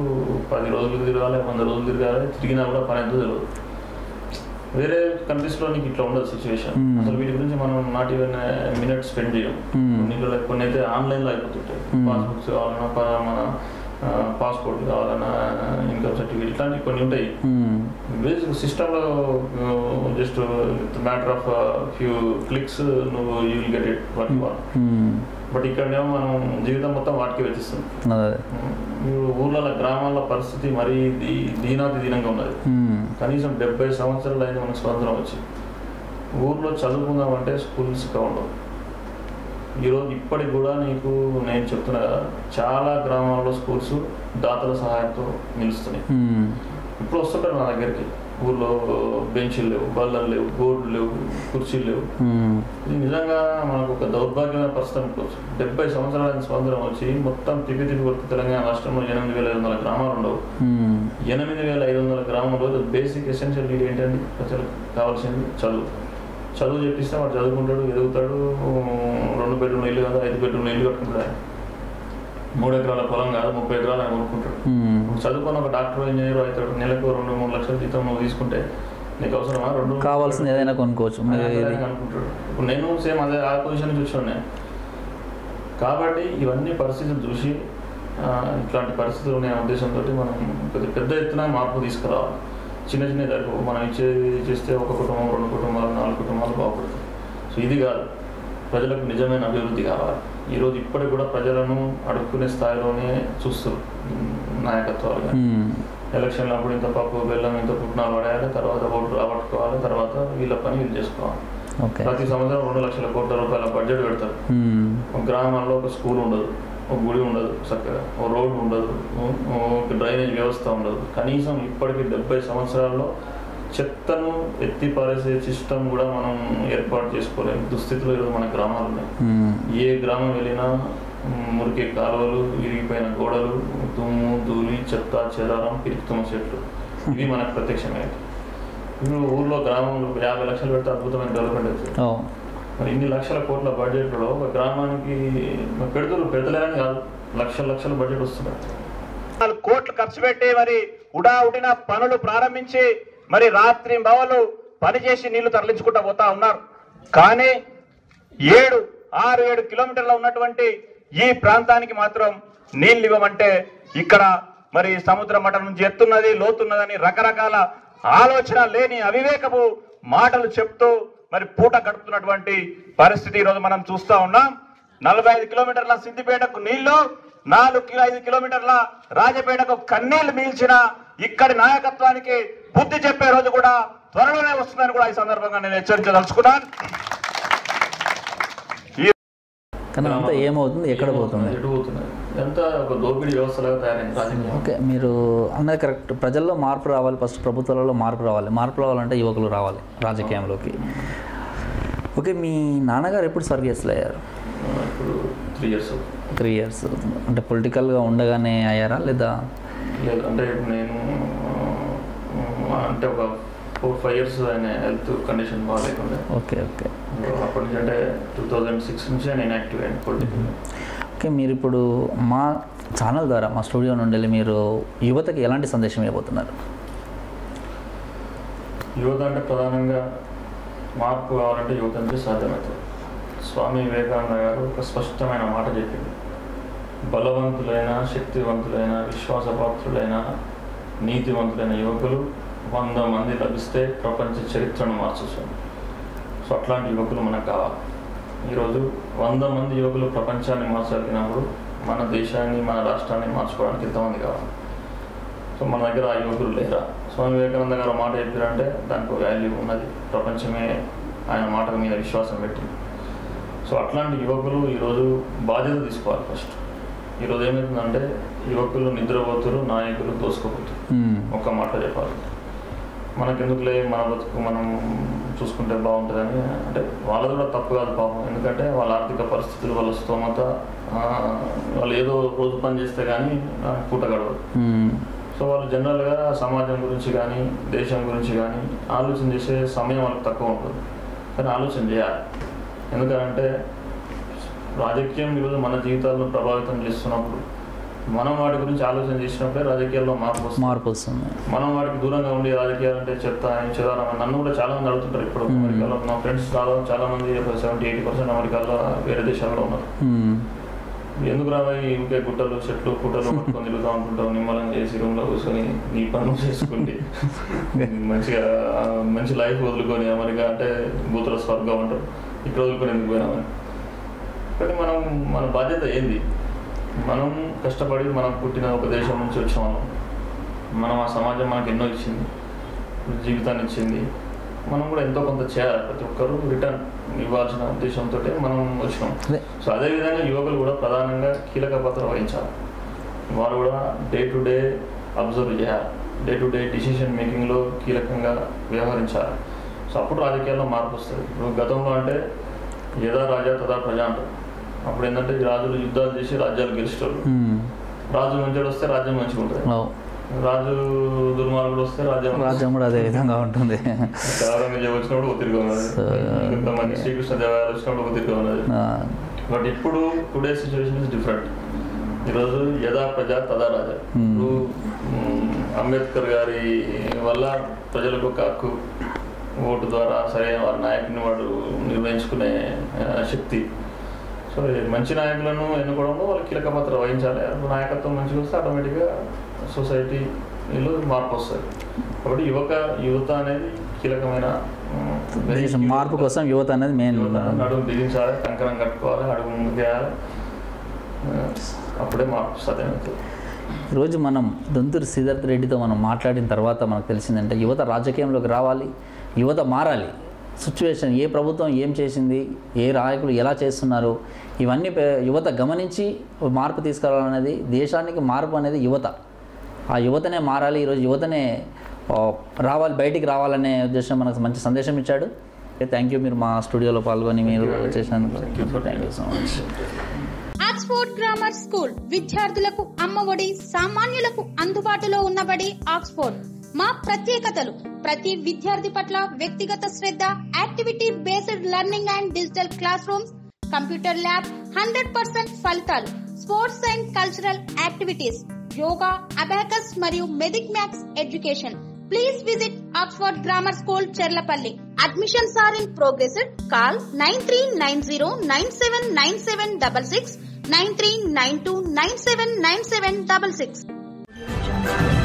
పది రోజులు తిరగాలి, వంద రోజులు తిరగాలి, తిరిగినా కూడా పని ఎంత తెలియదు. వేరే కంట్రీస్లో నీకు ఇట్లా ఉండదు సిచ్యువేషన్. అసలు వీటి గురించి మనం నాట్ ఈవెన్ మినిట్ స్పెండ్ చేయం. నీకు కొన్ని అయితే ఆన్లైన్లో అయిపోతుంటాయి. పాస్బుక్స్ కావాలన్నా మన పాస్పోర్ట్ కావాలన్నా ఇన్కమ్ సర్టిఫికేట్ ఇట్లాంటివి కొన్ని ఉంటాయి. బేసిక్ సిస్టంలో just matter of few clicks నువ్వు you will get it work well. But ఇక్కడేమో మనం జీవితం మొత్తం వాటికి వెచ్చిస్తాం. ఊర్ల గ్రామాల పరిస్థితి మరీ దీనాతి దీనంగా ఉన్నది. కనీసం డెబ్బై సంవత్సరాలు అయితే మనకు స్వతంత్రం వచ్చి ఊర్లో చదువుకుందామంటే స్కూల్స్ కావడం ఈరోజు ఇప్పటికి కూడా నీకు నేను చెప్తున్నా కదా చాలా గ్రామాల్లో స్కూల్స్ దాతల సహాయంతో నిలుస్తున్నాయి. ఇప్పుడు వస్తుంటారు నా దగ్గరికి ఊర్లో బెంచీలు లేవు, బల్లలు లేవు, బోర్డులు లేవు, కుర్చీలు లేవు. ఇది నిజంగా మనకు ఒక దౌర్భాగ్యమైన పరిస్థితి అనుకోవచ్చు. డెబ్బై సంవత్సరాల స్వాతంత్రం వచ్చి మొత్తం తిప్పి తిప్పి కొడుకు తెలంగాణ రాష్ట్రంలో ఎనిమిది వేల ఐదు వందల గ్రామాలు ఉండవు. ఎనిమిది వేల ఐదు వందల గ్రామాల్లో బేసిక్ ఎసెన్షియల్ నీడ్ ఏంటంటే ప్రజలకు కావాల్సింది చదువు. చదువు చెప్పిస్తే వాడు చదువుకుంటాడు, ఎదుగుతాడు. రెండు బెడ్రూమ్ ఇల్లు కాదు ఐదు బెడ్రూమ్ ఇల్లు కట్టుకుంటాడు. మూడు ఎకరాల పొలం కాదు ముప్పై ఎకరాలు ఆయన కొనుక్కుంటాడు. చదువుకొని ఒక డాక్టర్ ఇంజనీర్ అవుతాడు. నెలకు రెండు మూడు లక్షల జీతం నువ్వు తీసుకుంటే నీకు అవసరమా? రెండు కావాల్సింది ఏదైనా కొనుక్కోవచ్చు అనుకుంటాడు. ఇప్పుడు నేను సేమ్ అదే ఆ పొజిషన్ చూసాను. కాబట్టి ఇవన్నీ పరిస్థితులు చూసి ఇట్లాంటి పరిస్థితులు ఉన్న ఉద్దేశంతో మనం పెద్ద పెద్ద ఎత్తున మార్పు తీసుకురావాలి. చిన్న చిన్న తరపు మనం ఇచ్చే చేస్తే ఒక కుటుంబం, రెండు కుటుంబాలు, నాలుగు కుటుంబాలు బాగుపడుతుంది. సో ఇది కాదు, ప్రజలకు నిజమైన అభివృద్ధి కావాలి. ఈరోజు ఇప్పటికి కూడా ప్రజలను అడుక్కునే స్థాయిలోనే చూస్తారు నాయకత్వాలు. కానీ ఎలక్షన్లు అప్పుడు ఇంత పప్పు బెల్లం ఇంత పుట్నాలు పడేయాలి, తర్వాత ఓట్లు రాబట్టుకోవాలి, తర్వాత వీళ్ళ పని వీళ్ళు చేసుకోవాలి. ప్రతి సంవత్సరం రెండు లక్షల కోట్ల రూపాయల బడ్జెట్ పెడతారు. ఒక గ్రామాల్లో ఒక స్కూల్ ఉండదు, ఒక గుడి ఉండదు, చక్కగా ఒక రోడ్డు ఉండదు, ఒక డ్రైనేజ్ వ్యవస్థ ఉండదు. కనీసం ఇప్పటికి డెబ్బై సంవత్సరాల్లో చెత్తను ఎత్తి పారేసే సిస్టమ్ కూడా మనం ఏర్పాటు చేసుకోలేము దుస్థితిలో ఈరోజు మన గ్రామాలు ఉన్నాయి. ఏ గ్రామం వెళ్ళినా మురికి కాలువలు, విరిగిపోయిన గోడలు, దుమ్ము ధూళి, చెత్త చెదారం, పిరుకుతుమ్మ చెట్లు, ఇవి మనకు ప్రత్యక్షమైనవి. ఇప్పుడు ఊర్లో గ్రామంలో యాభై లక్షలు పెడితే అద్భుతమైన డెవలప్మెంట్ అవుతుంది. మరి ఇన్ని లక్షల కోట్ల బడ్జెట్లో ఒక గ్రామానికి పెడుతులు పెడతలేరని కాదు, లక్షల లక్షల బడ్జెట్ వస్తున్నాయి. నాలుగు కోట్లు ఖర్చు పెట్టి మరి ఉడా ఉడిన పనులు ప్రారంభించి మరి రాత్రి భవలు పనిచేసి నీళ్లు తరలించుకుంటూ పోతా ఉన్నారు. కానీ ఏడు ఆరు ఏడు కిలోమీటర్ల ఉన్నటువంటి ఈ ప్రాంతానికి మాత్రం నీళ్ళు ఇవ్వమంటే ఇక్కడ మరి సముద్ర మఠం నుంచి ఎత్తున్నది లోతున్నదని రకరకాల ఆలోచన లేని అవివేకపు మాటలు చెప్తూ మరి పూట గడుపుతున్నటువంటి పరిస్థితి ఈరోజు మనం చూస్తా ఉన్నాం. నలభై ఐదు కిలోమీటర్ల సిద్దిపేటకు నీళ్లు, నాలుగు ఐదు కిలోమీటర్ల రాజపేటకు కన్నీళ్లు మిగిల్చిన ఇక్కడి నాయకత్వానికి బుద్ధి చెప్పే రోజు కూడా త్వరలోనే వస్తుందని కూడా ఈ సందర్భంగా నేను హెచ్చరించదలుచుకున్నాను. ఏమవుతుంది, ఎక్కడ పోతుంది, ఓకే మీరు అన్నది కరెక్ట్. ప్రజల్లో మార్పు రావాలి, ఫస్ట్ ప్రభుత్వాలలో మార్పు రావాలి. మార్పు రావాలంటే యువకులు రావాలి రాజకీయంలోకి. ఓకే, మీ నాన్నగారు ఎప్పుడు సర్వీస్లో అయ్యారు? త్రీ ఇయర్స్ త్రీ ఇయర్స్ అంటే పొలిటికల్గా ఉండగానే అయ్యారా లేదా? అంటే నేను అంటే ఒక ఫోర్ ఫైవ్ ఇయర్స్ ఆయన హెల్త్ కండిషన్ బాగాలేకుండా ఓకే ఓకే అప్పటి నుంచి అంటే టూ థౌజండ్ సిక్స్ నుంచి నేను యాక్టివ్ అయ్యాను పొలిటికల్. ఓకే, మీరు ఇప్పుడు మా ఛానల్ ద్వారా మా స్టూడియో నుండి మీరు యువతకి ఎలాంటి సందేశం ఇవ్వబోతున్నారు? యువత అంటే ప్రధానంగా మార్పు కావాలంటే యువత అంటే సాధ్యమవుతుంది. స్వామి వివేకానంద గారు ఒక స్పష్టమైన మాట చెప్పింది, బలవంతులైన శక్తివంతులైన విశ్వాసపాత్రులైన నీతివంతులైన యువకులు వంద మంది లభిస్తే ప్రపంచ చరిత్రను మార్చేస్తుంది. సో అట్లాంటి యువకులు మనకు కావాలి. ఈరోజు వంద మంది యువకులు ప్రపంచాన్ని మార్చగలిగినప్పుడు మన దేశాన్ని మన రాష్ట్రాన్ని మార్చుకోవడానికి ఎంతమంది కావాలి? సో మన దగ్గర ఆ యువకులు లేరా? స్వామి వివేకానంద గారు మాట చెప్పారంటే దానికి వాల్యూ ఉన్నది, ప్రపంచమే ఆయన మాటల మీద విశ్వాసం పెట్టింది. సో అట్లాంటి యువకులు ఈరోజు బాధ్యత తీసుకోవాలి. ఫస్ట్ ఈరోజు ఏమవుతుందంటే యువకులు నిద్రపోతురు, నాయకులు దోసుకోపోతురు. ఒక్క మాట చెప్పాలి, మనకెందుకులే మన బతుకు మనం చూసుకుంటే బాగుంటుందని. అంటే వాళ్ళది కూడా తప్పు కాదు పాపం, ఎందుకంటే వాళ్ళ ఆర్థిక పరిస్థితులు వాళ్ళ స్తోమత వాళ్ళు ఏదో రోజు పని చేస్తే కానీ పూట గడవదు. సో వాళ్ళు జనరల్గా సమాజం గురించి కానీ దేశం గురించి కానీ ఆలోచన చేసే సమయం వాళ్ళకి తక్కువ ఉంటుంది. కానీ ఆలోచన చేయాలి, ఎందుకంటే రాజకీయం ఈరోజు మన జీవితాలను ప్రభావితం చేస్తున్నప్పుడు మనం వాటి గురించి ఆలోచన చేసినప్పుడే రాజకీయాల్లో మార్పు మార్పు వస్తుంది. మనం వాటికి దూరంగా ఉండి రాజకీయాలంటే చెప్తా చదవమని నన్ను కూడా చాలా మంది అడుగుతుంటారు. ఇప్పుడు అమెరికాలో నా ఫ్రెండ్స్ దాదాపు చాలా మంది సెవెంటీ ఎయిటీ పర్సెంట్ అమెరికాలో వేరే దేశాల్లో ఉన్నారు. ఎందుకు రావాలి ఇంకే గుట్టలు చెట్లు పుట్టలు పట్టుకొని తిరుగుతూ ఉంటుంటాం, నిమ్మలం చేసి రూమ్లో కూర్చొని నీ పనులు చేసుకుంటే మంచిగా మంచి లైఫ్ వదులుకొని అమెరికా అంటే భూతుల స్వర్గం ఉంటారు, ఇక్కడ వదులుకొని ఎందుకు పోయినామని. కానీ మనం మన బాధ్యత ఏంది? మనం కష్టపడి మనం పుట్టిన ఒక దేశం నుంచి వచ్చాము, మనం ఆ సమాజం మనకు ఎన్నో ఇచ్చింది, జీవితాన్ని ఇచ్చింది. మనం కూడా ఎంతో కొంత చేయాలి, ప్రతి ఒక్కరూ రిటర్న్ ఇవ్వాల్సిన ఉద్దేశంతో మనం వచ్చినాం. సో అదేవిధంగా యువకులు కూడా ప్రధానంగా కీలక పాత్ర వహించాలి. వారు కూడా డే టు డే అబ్జర్వ్ చేయాలి, డే టు డే డిసిషన్ మేకింగ్లో కీలకంగా వ్యవహరించాలి. సో అప్పుడు రాజకీయాల్లో మార్పు వస్తుంది. ఇప్పుడు గతంలో అంటే యదా రాజా తదా ప్రజా అంటారు. అప్పుడు ఏంటంటే రాజులు యుద్ధాలు చేసి రాజ్యాలు గెలిచేవారు. రాజు మంచిగా వస్తే రాజ్యం మంచిగా ఉంటుంది, రాజు దుర్మార్గుడు వస్తే రాజ్యం రాజ్యం కూడా అదే విధంగా ఉంటుంది. ఔరంగజేబు వచ్చినప్పుడు ఒక తిరిగి ఉన్నది, శ్రీకృష్ణ దేవరాయలు వచ్చినప్పుడు ఒక తిరిగి ఉన్నది. బట్ ఇప్పుడు టుడే సిచ్యువేషన్ ఇస్ డిఫరెంట్. ఈరోజు యదా ప్రజా తదా రాజా. ఇప్పుడు అంబేద్కర్ గారి వల్ల ప్రజలకు ఒక హక్కు, ఓటు ద్వారా సరైన వారి నాయకుడిని వాడు నిర్ణయించుకునే శక్తి. సో మంచి నాయకులను ఎన్నుకోవడంలో వాళ్ళు కీలక పాత్ర వహించాలి. నాయకత్వం మంచిగా వస్తే ఆటోమేటిక్గా సొసైటీలో మార్పు వస్తుంది. కాబట్టి యువక యువత అనేది కీలకమైన మార్పు కోసం యువత అనేది మెయిన్. అడుగు బిగించాలి, కంకణం కట్టుకోవాలి, అడుగు ముందుకు చేయాలి, అప్పుడే మార్పు సాధ్యమవుతుంది. ఈరోజు మనం దొంతిరి శ్రీధర్ రెడ్డితో మనం మాట్లాడిన తర్వాత మనకు తెలిసిందంటే యువత రాజకీయంలోకి రావాలి, యువత మారాలి. సిచ్యువేషన్ ఏ ప్రభుత్వం ఏం చేసింది, ఏ నాయకులు ఎలా చేస్తున్నారు, ఇవన్నీ యువత గమనించి మార్పు తీసుకురావాలనేది, దేశానికి మార్పు అనేది యువత. ఆ యువతనే మారాలి, ఈరోజు యువతనే రావాలి, బయటికి రావాలనే ఉద్దేశం మనకు మంచి సందేశం ఇచ్చాడు. థ్యాంక్ యూ మీరు మా స్టూడియోలో పాల్గొని మీరు చేసినందుకు thank you so much. Oxford grammar school విద్యార్థులకు అమ్మఒడి, సామాన్యులకు అందుబాటులో ఉన్నబడి ఆక్స్ఫోర్డ్. మా ప్రత్యేకతలు ప్రతి విద్యార్థి పట్ల వ్యక్తిగత శ్రద్ధ, activity based learning and digital class rooms, computer lab, hundred percent ఫలితాలు, sports and cultural activities, yoga, abacus మరియు మెదిక్ maths education. Please visit Oxford grammar school, Cherlapally. Admissions are in progress. Call nine three nine zero nine seven nine seven double six nine three nine two nine seven nine seven double six.